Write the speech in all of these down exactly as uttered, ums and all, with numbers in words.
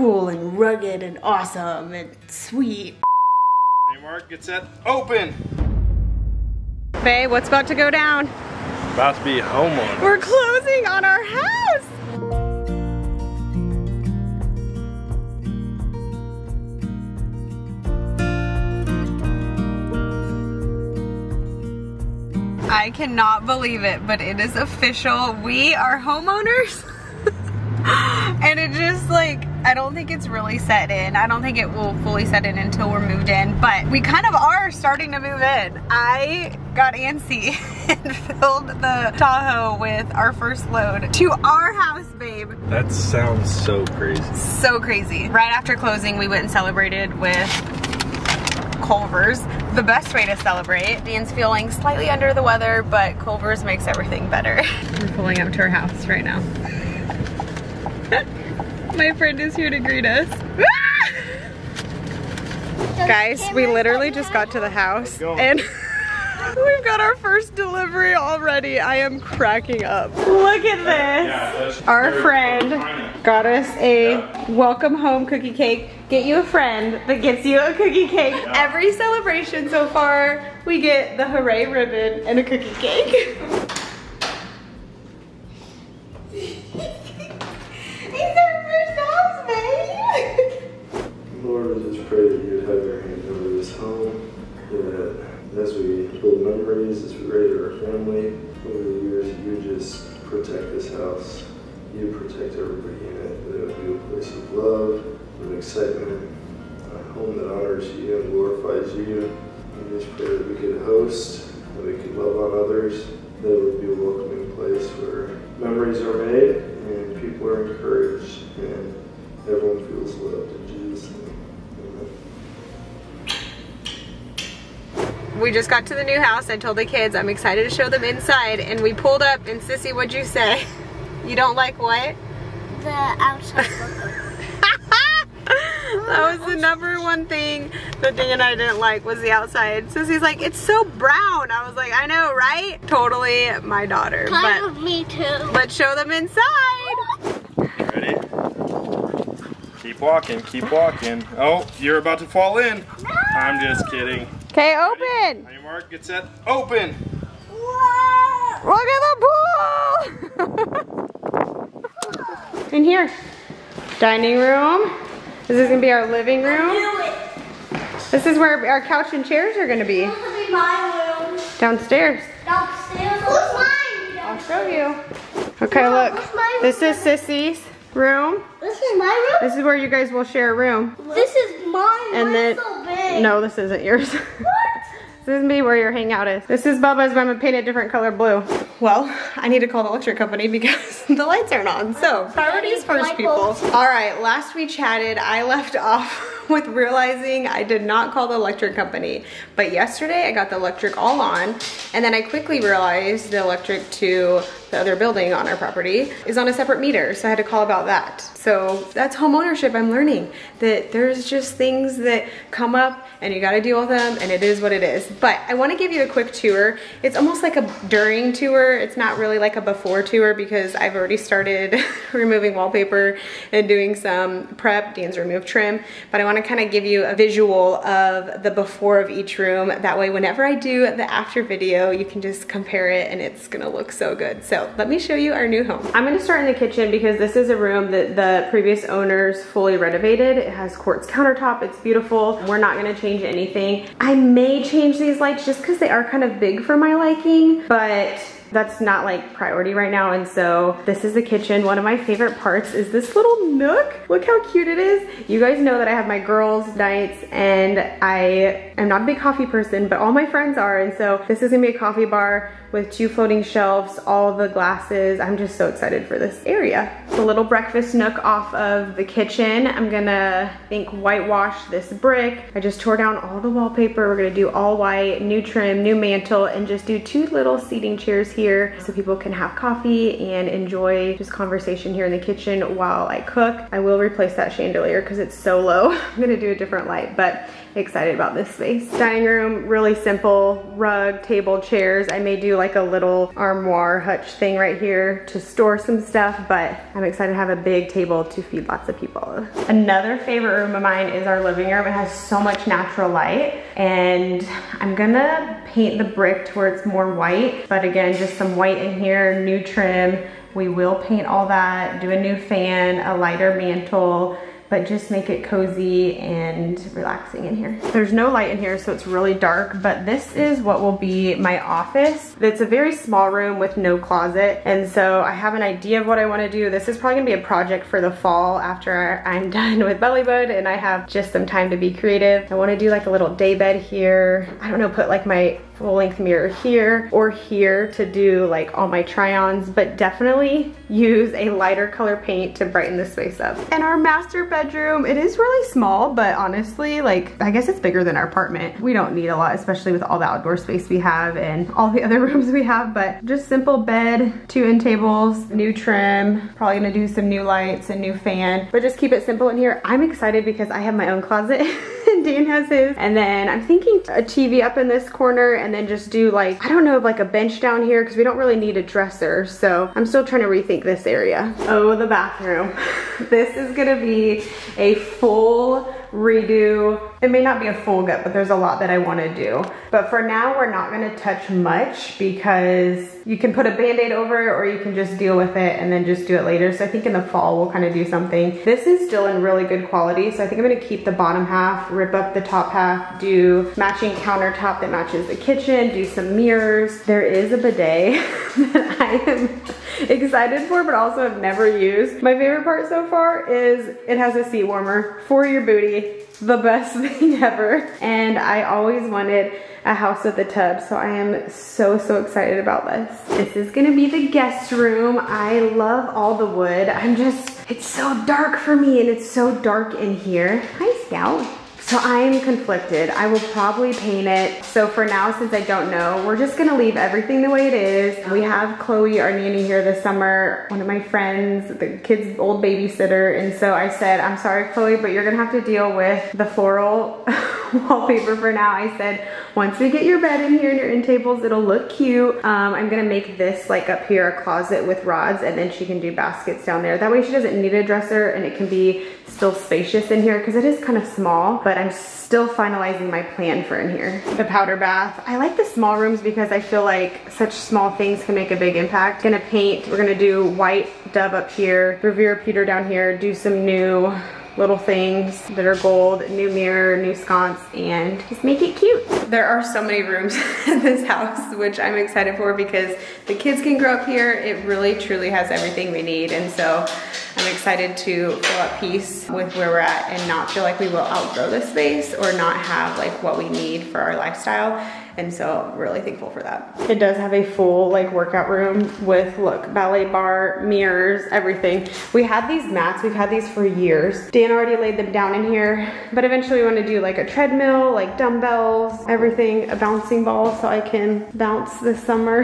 cool and rugged and awesome and sweet. Any mark, get set, open! Bae, what's about to go down? About to be homeowners. We're closing on our house! I cannot believe it, but it is official. We are homeowners. And it just like, I don't think it's really set in. I don't think it will fully set in until we're moved in, but we kind of are starting to move in. I got antsy and filled the Tahoe with our first load to our house, babe. That sounds so crazy. So crazy. Right after closing, we went and celebrated with Culver's. The best way to celebrate. Dan's feeling slightly under the weather, but Culver's makes everything better. We're pulling up to her house right now. My friend is here to greet us. Guys, we literally just got to the house and we've got our first delivery already. I am cracking up. Look at this. Our friend got us a welcome home cookie cake. Get you a friend that gets you a cookie cake. Yeah. Every celebration so far, we get the hooray ribbon and a cookie cake. These are first house, babe. Lord, I just pray that you would have your hand over this home, that as we build memories, as we raise our family over the years, you just protect this house. You protect everybody in it, that it would be a place of love, and excitement, a home that honors you and glorifies you. We just pray that we could host, that we could love on others, that it would be a welcoming place where memories are made and people are encouraged and everyone feels loved in Jesus' name. Amen. We just got to the new house. I told the kids I'm excited to show them inside, and we pulled up, and Sissy, what'd you say? You don't like what? The outside. That was the number one thing that Dan and I didn't like, was the outside. So he's like, it's so brown. I was like, I know, right? Totally my daughter. Kind but, of me too. But show them inside. Ready? Keep walking, keep walking. Oh, you're about to fall in. No. I'm just kidding. Okay, open. On your mark, get set, open. Whoa. Look at the pool. In here, dining room. This is gonna be our living room. This is where our couch and chairs are gonna be. This will be my room. Downstairs. Downstairs. Who's mine? I'll show you. Okay, look. This is Sissy's room. This is my room? This is where you guys will share a room. This is mine. And then, so big. No, this isn't yours. What? This is me where your hangout is. This is Bubba's, but I'm gonna paint it a different color blue. Well, I need to call the electric company because the lights aren't on. So, priorities first, people. All right, last we chatted, I left off with realizing I did not call the electric company. But yesterday, I got the electric all on, and then I quickly realized the electric to the other building on our property is on a separate meter, so I had to call about that. So, that's home ownership. I'm learning that there's just things that come up, and you gotta deal with them, and it is what it is. But I wanna give you a quick tour. It's almost like a during tour. It's not really like a before tour because I've already started removing wallpaper and doing some prep. Dan's removed trim, but I want to kind of give you a visual of the before of each room. That way, whenever I do the after video, you can just compare it and it's going to look so good. So let me show you our new home. I'm going to start in the kitchen because this is a room that the previous owners fully renovated. It has quartz countertop. It's beautiful. We're not going to change anything. I may change these lights just because they are kind of big for my liking, but that's not like priority right now. And so this is the kitchen. One of my favorite parts is this little nook. Look how cute it is. You guys know that I have my girls' nights and I am not a big coffee person, but all my friends are. And so this is gonna be a coffee bar with two floating shelves, all the glasses. I'm just so excited for this area. The little breakfast nook off of the kitchen. I'm gonna, I think, whitewash this brick. I just tore down all the wallpaper. We're gonna do all white, new trim, new mantle, and just do two little seating chairs here here so people can have coffee and enjoy just conversation here in the kitchen while I cook. I will replace that chandelier because it's so low. I'm gonna do a different light, but excited about this space. Dining room, really simple, rug, table, chairs. I may do like a little armoire hutch thing right here to store some stuff, but I'm excited to have a big table to feed lots of people. Another favorite room of mine is our living room. It has so much natural light, and I'm gonna paint the brick to where it's more white, but again, just some white in here, new trim. We will paint all that, do a new fan, a lighter mantle, but just make it cozy and relaxing in here. There's no light in here, so it's really dark, but this is what will be my office. It's a very small room with no closet, and so I have an idea of what I wanna do. This is probably gonna be a project for the fall after I'm done with Belly Bud and I have just some time to be creative. I wanna do like a little day bed here. I don't know, put like my full length mirror here or here to do like all my try-ons, but definitely use a lighter color paint to brighten the space up. And our master bedroom Bedroom. It is really small, but honestly, like, I guess it's bigger than our apartment. We don't need a lot, especially with all the outdoor space we have and all the other rooms we have, but just simple bed, two end tables, new trim, probably gonna do some new lights and new fan, but just keep it simple in here. I'm excited because I have my own closet. Dan has his. And then I'm thinking a T V up in this corner and then just do like, I don't know, like a bench down here because we don't really need a dresser. So I'm still trying to rethink this area. Oh, the bathroom. This is gonna be a full redo. It may not be a full gut, but there's a lot that I wanna do. But for now, we're not gonna touch much because you can put a Band-Aid over it or you can just deal with it and then just do it later. So I think in the fall, we'll kind of do something. This is still in really good quality. So I think I'm gonna keep the bottom half, rip up the top half, do matching countertop that matches the kitchen, do some mirrors. There is a bidet that I am excited for, but also have never used. My favorite part so far is it has a seat warmer for your booty. The best thing ever. And I always wanted a house with a tub, so I am so, so excited about this. This is gonna be the guest room. I love all the wood. I'm just, it's so dark for me and it's so dark in here. Hi, Scout. So I'm conflicted. I will probably paint it. So for now, since I don't know, we're just gonna leave everything the way it is. We have Chloe, our nanny, here this summer, one of my friends, the kid's old babysitter. And so I said, I'm sorry, Chloe, but you're gonna have to deal with the floral wallpaper for now. I said, once we get your bed in here and your end tables, it'll look cute. Um, I'm gonna make this like up here a closet with rods, and then she can do baskets down there. That way she doesn't need a dresser and it can be still spacious in here because it is kind of small, but I'm still finalizing my plan for in here. The powder bath. I like the small rooms because I feel like such small things can make a big impact. Gonna paint, we're gonna do white dove up here, Revere Peter down here, do some new little things that are gold, new mirror, new sconce, and just make it cute. There are so many rooms in this house, which I'm excited for because the kids can grow up here. It really truly has everything we need, and so I'm excited to feel at peace with where we're at and not feel like we will outgrow this space or not have like what we need for our lifestyle. And so I'm really thankful for that. It does have a full like workout room with, look, ballet bar, mirrors, everything. We had these mats, we've had these for years. Dan already laid them down in here, but eventually we want to do like a treadmill, like dumbbells, everything, a bouncing ball so I can bounce this summer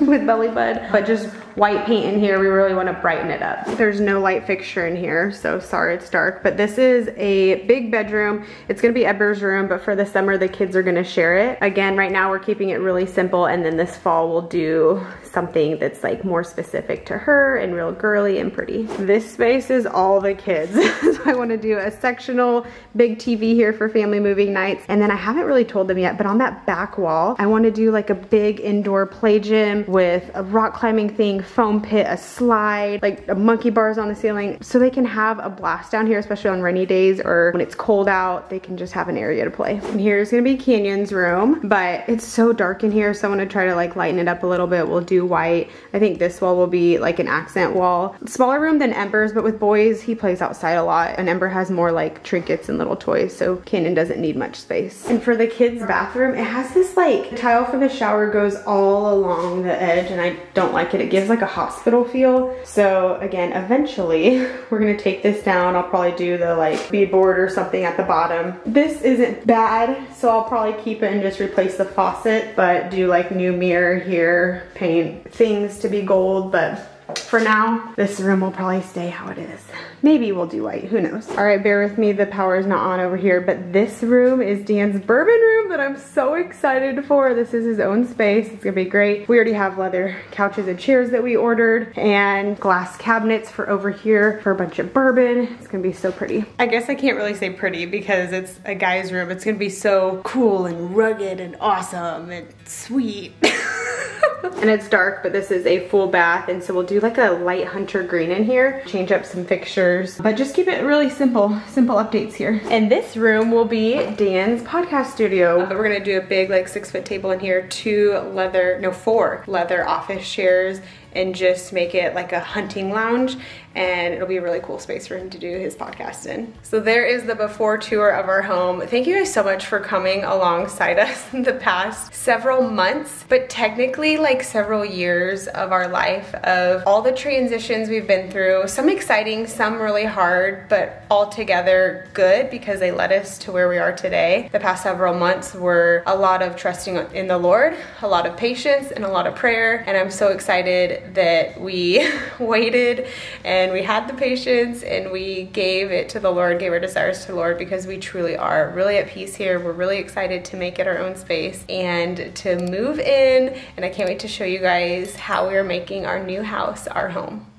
with Belly Bud. But just white paint in here, we really want to brighten it up. There's no light fixture in here, so sorry it's dark, but this is a big bedroom. It's gonna be Ember's room, but for the summer the kids are gonna share it. Again, right now we're keeping it really simple, and then this fall we'll do something that's like more specific to her and real girly and pretty. This space is all the kids. So I want to do a sectional, big T V here for family movie nights, and then I haven't really told them yet, but on that back wall I want to do like a big indoor play gym with a rock climbing thing, foam pit, a slide, like a monkey bars on the ceiling, so they can have a blast down here, especially on rainy days or when it's cold out. They can just have an area to play. And here's gonna be Canyon's room, but it's so dark in here, so I'm gonna try to like lighten it up a little bit. We'll do white. I think this wall will be like an accent wall. Smaller room than Ember's, but with boys, he plays outside a lot, and Ember has more like trinkets and little toys, so Canyon doesn't need much space. And for the kids' bathroom, it has this like tile for the shower goes all along the edge, and I don't like it. It gives like like a hospital feel. So again, eventually we're gonna take this down. I'll probably do the like beadboard or something at the bottom. This isn't bad, so I'll probably keep it and just replace the faucet, but do like new mirror here, paint things to be gold, but for now, this room will probably stay how it is. Maybe we'll do white, who knows? All right, bear with me, the power is not on over here, but this room is Dan's bourbon room that I'm so excited for. This is his own space, it's gonna be great. We already have leather couches and chairs that we ordered and glass cabinets for over here for a bunch of bourbon. It's gonna be so pretty. I guess I can't really say pretty because it's a guy's room. It's gonna be so cool and rugged and awesome and sweet. And it's dark, but this is a full bath, and so we'll do like a light hunter green in here, change up some fixtures, but just keep it really simple, simple updates here. And this room will be Dan's podcast studio. But we're gonna do a big like six foot table in here, two leather, no four leather office chairs, and just make it like a hunting lounge, and it'll be a really cool space for him to do his podcast in. So there is the before tour of our home. Thank you guys so much for coming alongside us in the past several months, but technically like several years of our life, of all the transitions we've been through, some exciting, some really hard, but all together good because they led us to where we are today. The past several months were a lot of trusting in the Lord, a lot of patience, and a lot of prayer, and I'm so excited that we waited and we had the patience and we gave it to the Lord, gave our desires to the Lord, because we truly are really at peace here. We're really excited to make it our own space and to move in, and I can't wait to show you guys how we are making our new house our home.